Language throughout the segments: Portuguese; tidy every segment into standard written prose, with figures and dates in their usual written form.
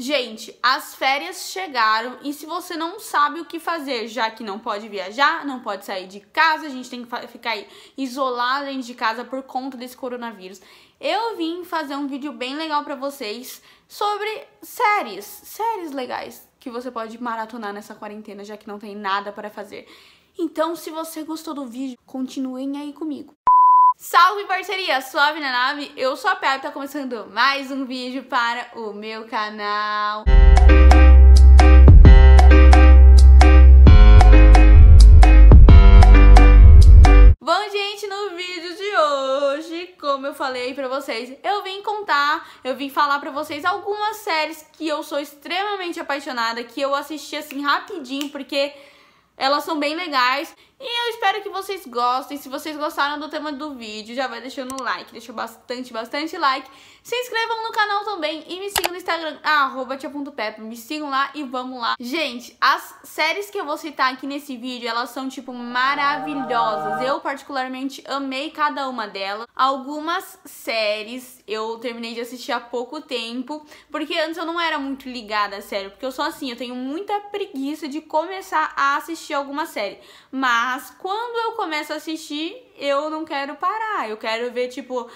Gente, as férias chegaram e se você não sabe o que fazer, já que não pode viajar, não pode sair de casa, a gente tem que ficar aí isolado dentro de casa por conta desse coronavírus, eu vim fazer um vídeo bem legal pra vocês sobre séries legais que você pode maratonar nessa quarentena, já que não tem nada para fazer. Então, se você gostou do vídeo, continuem aí comigo. Salve, parceria! Suave na nave, eu sou a Peppa e tá começando mais um vídeo para o meu canal. Bom, gente, no vídeo de hoje, como eu falei pra vocês, eu vim falar pra vocês algumas séries que eu sou extremamente apaixonada, que eu assisti assim rapidinho, porque elas são bem legais e eu espero que vocês gostem. Se vocês gostaram do tema do vídeo, já vai deixando o like. Deixa bastante like. Se inscrevam no canal também e me sigam no Instagram, @tia.peppa. Me sigam lá e vamos lá. Gente, as séries que eu vou citar aqui nesse vídeo, elas são, tipo, maravilhosas. Eu, particularmente, amei cada uma delas. Algumas séries eu terminei de assistir há pouco tempo, porque antes eu não era muito ligada a série, porque eu sou assim, eu tenho muita preguiça de começar a assistir alguma série, mas quando eu começo a assistir, eu não quero parar, eu quero ver, tipo,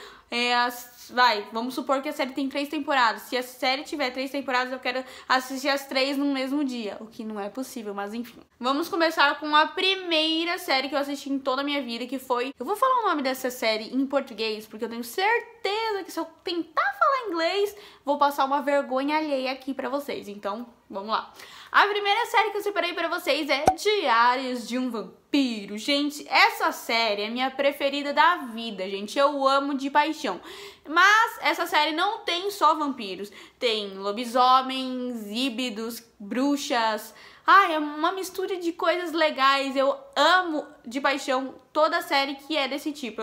vamos supor que a série tem 3 temporadas, se a série tiver 3 temporadas, eu quero assistir as 3 no mesmo dia, o que não é possível, mas enfim. Vamos começar com a primeira série que eu assisti em toda a minha vida, que foi... Eu vou falar o nome dessa série em português, porque eu tenho certeza que se eu tentar falar inglês, vou passar uma vergonha alheia aqui pra vocês, então... Vamos lá. A primeira série que eu separei pra vocês é Diários de um Vampiro. Gente, essa série é minha preferida da vida, gente. Eu amo de paixão. Mas essa série não tem só vampiros. Tem lobisomens, híbridos, bruxas... Ai, é uma mistura de coisas legais. Eu amo de paixão toda série que é desse tipo.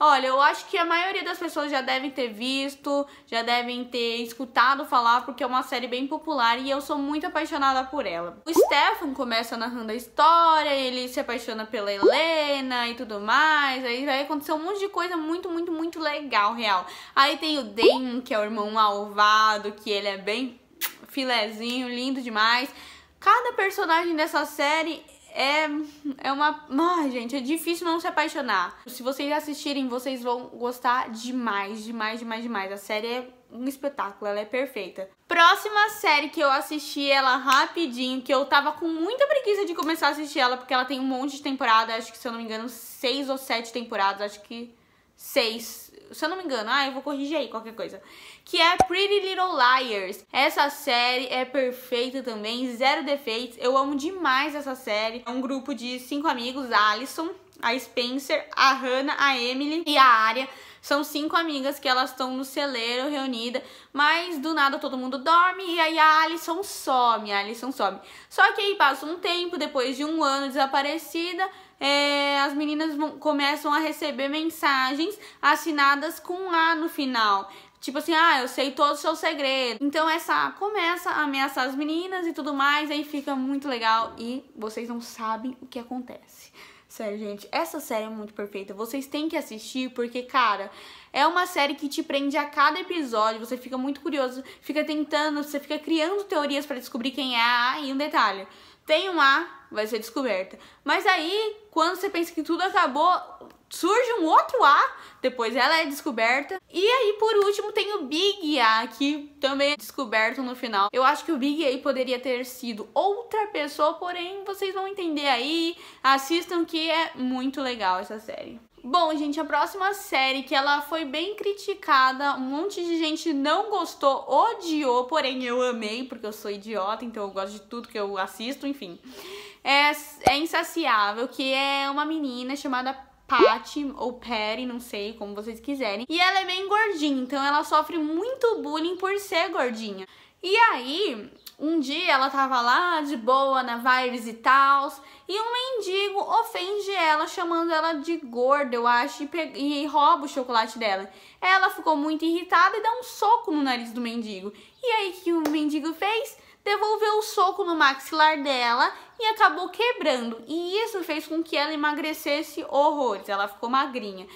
Olha, eu acho que a maioria das pessoas já devem ter visto, já devem ter escutado falar, porque é uma série bem popular e eu sou muito apaixonada por ela. O Stefan começa narrando a história, ele se apaixona pela Helena e tudo mais. Aí vai acontecer um monte de coisa muito legal, real. Aí tem o Dan, que é o irmão malvado, que ele é bem filezinho, lindo demais. Cada personagem dessa série é uma... Ai, gente, é difícil não se apaixonar. Se vocês assistirem, vocês vão gostar demais. A série é um espetáculo, ela é perfeita. Próxima série que eu assisti ela rapidinho, que eu tava com muita preguiça de começar a assistir ela, porque ela tem um monte de temporada, acho que, se eu não me engano, 6 ou 7 temporadas, acho que 6... Se eu não me engano, eu vou corrigir aí qualquer coisa. Que é Pretty Little Liars. Essa série é perfeita também, 0 defeitos. Eu amo demais essa série. É um grupo de 5 amigos, a Alison, a Spencer, a Hannah, a Emily e a Aria. São 5 amigas que elas estão no celeiro reunidas, mas do nada todo mundo dorme e aí a Alison some, Só que aí passa um tempo, depois de 1 ano desaparecida, as meninas começam a receber mensagens assinadas com um A no final. Tipo assim, eu sei todo o seu segredo. Então essa começa a ameaçar as meninas e tudo mais, aí fica muito legal e vocês não sabem o que acontece. Sério, gente, essa série é muito perfeita. Vocês têm que assistir porque, cara, é uma série que te prende a cada episódio. Você fica muito curioso, fica tentando, você fica criando teorias pra descobrir quem é a A. E um detalhe, tem um A, vai ser descoberta. Mas aí, quando você pensa que tudo acabou, surge um outro A, depois ela é descoberta. E aí, por último, tem o Big A, que também é descoberto no final. Eu acho que o Big A poderia ter sido outra pessoa, porém, vocês vão entender aí. Assistam que é muito legal essa série. Bom, gente, a próxima série que ela foi bem criticada, um monte de gente não gostou, odiou, porém eu amei, porque eu sou idiota, então eu gosto de tudo que eu assisto, enfim. É Insaciável, que é uma menina chamada Patty ou Perry, não sei, como vocês quiserem. E ela é bem gordinha, então ela sofre muito bullying por ser gordinha. E aí, um dia ela tava lá de boa, na vibes e tal, e um mendigo ofende ela, chamando ela de gorda, eu acho, e rouba o chocolate dela. Ela ficou muito irritada e dá um soco no nariz do mendigo. E aí, o que o mendigo fez? Devolveu o soco no maxilar dela e acabou quebrando. E isso fez com que ela emagrecesse horrores, ela ficou magrinha.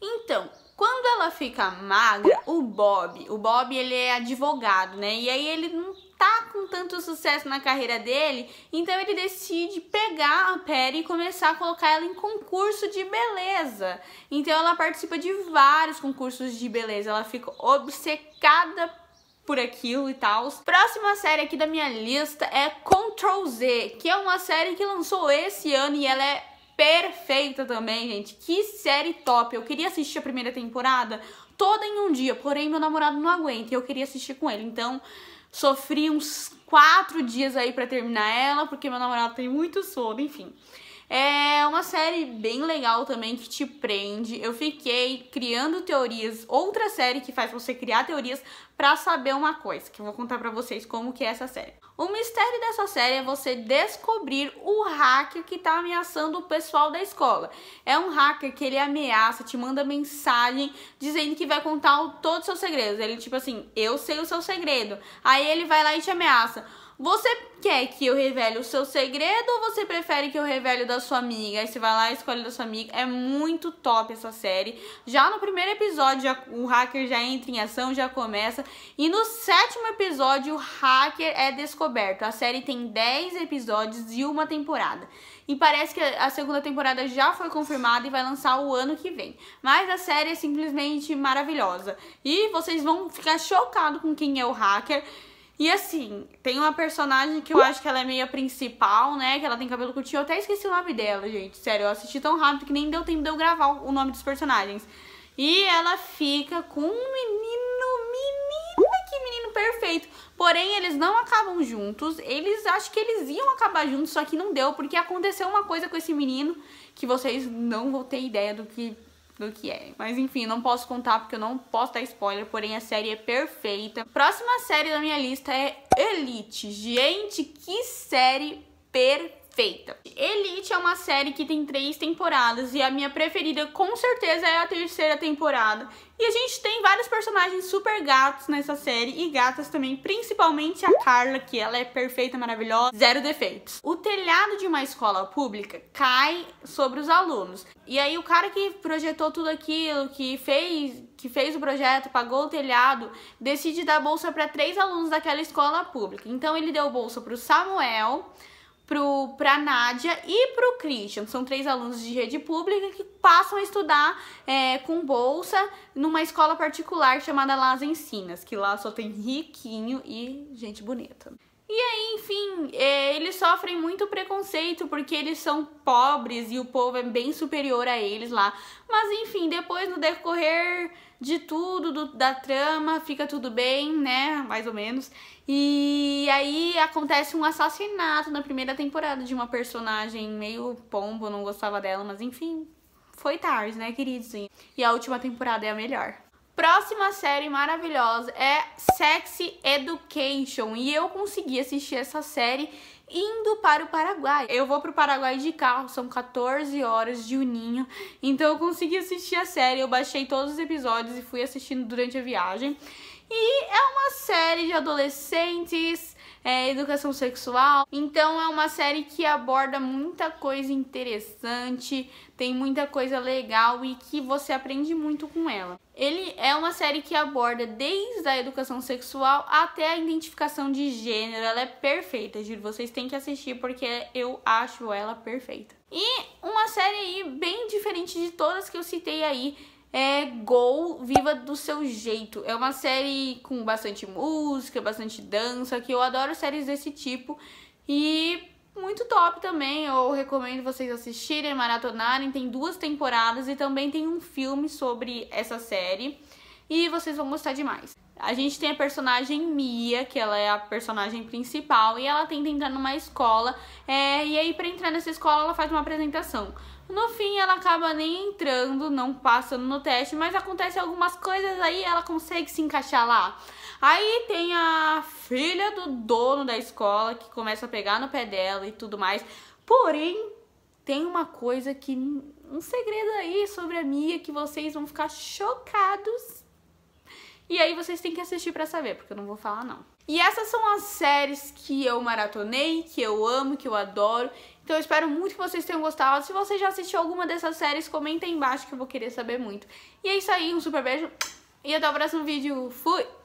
Então, Quando ela fica magra, o Bob ele é advogado, né? E aí ele não tá com tanto sucesso na carreira dele, então ele decide pegar a Perry e começar a colocar ela em concurso de beleza. Então ela participa de vários concursos de beleza, ela fica obcecada por aquilo e tal. Próxima série aqui da minha lista é Control Z, que é uma série que lançou esse ano e ela é perfeita também, gente. Que série top! Eu queria assistir a primeira temporada toda em um dia, porém meu namorado não aguenta e eu queria assistir com ele, então sofri uns 4 dias aí pra terminar ela, porque meu namorado tem muito sono, enfim. É uma série bem legal também, que te prende. Eu fiquei criando teorias, outra série que faz você criar teorias pra saber uma coisa, que eu vou contar pra vocês como que é essa série. O mistério dessa série é você descobrir o hacker que tá ameaçando o pessoal da escola. É um hacker que ele ameaça, te manda mensagem dizendo que vai contar todos os seus segredos. Ele tipo assim, eu sei o seu segredo. Aí ele vai lá e te ameaça. Você quer que eu revele o seu segredo ou você prefere que eu revele o da sua amiga? Aí você vai lá e escolhe da sua amiga. É muito top essa série. Já no primeiro episódio, o hacker já entra em ação, já começa. E no 7º episódio, o hacker é descoberto. A série tem 10 episódios e uma temporada. E parece que a segunda temporada já foi confirmada e vai lançar o ano que vem. Mas a série é simplesmente maravilhosa. E vocês vão ficar chocados com quem é o hacker. E assim, tem uma personagem que eu acho que ela é meio a principal, né? Que ela tem cabelo curtinho. Eu até esqueci o nome dela, gente. Sério, eu assisti tão rápido que nem deu tempo de eu gravar o nome dos personagens. E ela fica com um menino, que menino perfeito. Porém, eles não acabam juntos. Eles acham que eles iam acabar juntos, só que não deu. Porque aconteceu uma coisa com esse menino que vocês não vão ter ideia do que é. Mas enfim, não posso contar porque eu não posso dar spoiler, porém a série é perfeita. Próxima série da minha lista é Elite. Gente, que série perfeita! Elite é uma série que tem 3 temporadas e a minha preferida com certeza é a 3ª temporada. E a gente tem vários personagens super gatos nessa série e gatas também, principalmente a Carla, que ela é perfeita, maravilhosa, zero defeitos. O telhado de uma escola pública cai sobre os alunos. E aí o cara que projetou tudo aquilo, que fez o projeto, pagou o telhado, decide dar bolsa para 3 alunos daquela escola pública. Então ele deu bolsa para o Samuel, pra Nádia e pro Christian. São 3 alunos de rede pública que passam a estudar com bolsa numa escola particular chamada Las Encinas, que lá só tem riquinho e gente bonita. E aí, enfim, eles sofrem muito preconceito porque eles são pobres e o povo é bem superior a eles lá. Mas enfim, depois no decorrer de tudo, da trama, fica tudo bem, né? Mais ou menos. E aí acontece um assassinato na 1ª temporada de uma personagem meio pombo, eu não gostava dela, mas enfim, foi tarde, né, queridos? E a última temporada é a melhor. Próxima série maravilhosa é Sex Education, e eu consegui assistir essa série indo para o Paraguai. Eu vou para o Paraguai de carro, são 14 horas de uninho, então eu consegui assistir a série, eu baixei todos os episódios e fui assistindo durante a viagem. E é uma série de adolescentes, educação sexual, então é uma série que aborda muita coisa interessante, tem muita coisa legal e que você aprende muito com ela. Ele é uma série que aborda desde a educação sexual até a identificação de gênero, ela é perfeita, juro, vocês têm que assistir porque eu acho ela perfeita. E uma série aí bem diferente de todas que eu citei aí, é Go, Viva do Seu Jeito. É uma série com bastante música, bastante dança, que eu adoro séries desse tipo. E muito top também, eu recomendo vocês assistirem, maratonarem. Tem 2 temporadas e também tem um filme sobre essa série. E vocês vão gostar demais. A gente tem a personagem Mia, que ela é a personagem principal, e ela tenta entrar numa escola, e aí pra entrar nessa escola ela faz uma apresentação. No fim ela acaba nem entrando, não passando no teste, mas acontece algumas coisas aí, ela consegue se encaixar lá. Aí tem a filha do dono da escola, que começa a pegar no pé dela e tudo mais, porém tem uma coisa que, um segredo aí sobre a Mia que vocês vão ficar chocados. E aí vocês têm que assistir pra saber, porque eu não vou falar não. E essas são as séries que eu maratonei, que eu amo, que eu adoro. Então eu espero muito que vocês tenham gostado. Se você já assistiu alguma dessas séries, comenta aí embaixo que eu vou querer saber muito. E é isso aí, um super beijo e até o próximo vídeo. Fui!